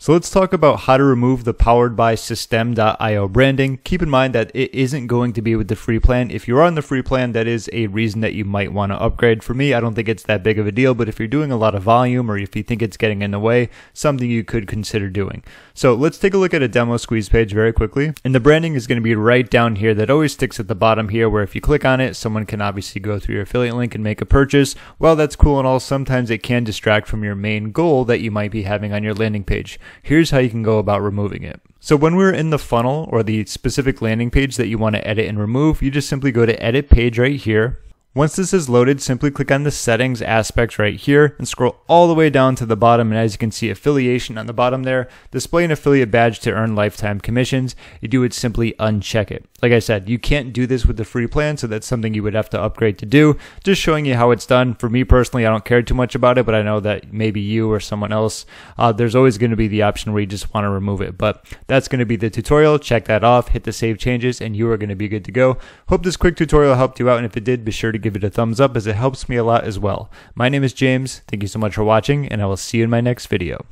So let's talk about how to remove the powered by Systeme.io branding. Keep in mind that it isn't going to be with the free plan. If you're on the free plan, that is a reason that you might want to upgrade. For me, I don't think it's that big of a deal, but if you're doing a lot of volume or if you think it's getting in the way, something you could consider doing. So let's take a look at a demo squeeze page very quickly. And the branding is going to be right down here. That always sticks at the bottom here, where if you click on it, someone can obviously go through your affiliate link and make a purchase. Well, that's cool and all. Sometimes it can distract from your main goal that you might be having on your landing page. Here's how you can go about removing it. So when we're in the funnel or the specific landing page that you want to edit and remove, you just simply go to edit page right here. Once this is loaded, simply click on the settings aspect right here and scroll all the way down to the bottom. And as you can see, affiliation on the bottom there, display an affiliate badge to earn lifetime commissions. You would simply uncheck it. Like I said, you can't do this with the free plan, so that's something you would have to upgrade to do. Just showing you how it's done. For me personally, I don't care too much about it, but I know that maybe you or someone else, there's always going to be the option where you just want to remove it. But that's going to be the tutorial. Check that off, hit the save changes, and you are going to be good to go. Hope this quick tutorial helped you out, and if it did, be sure to give it a thumbs up as it helps me a lot as well. My name is James. Thank you so much for watching, and I will see you in my next video.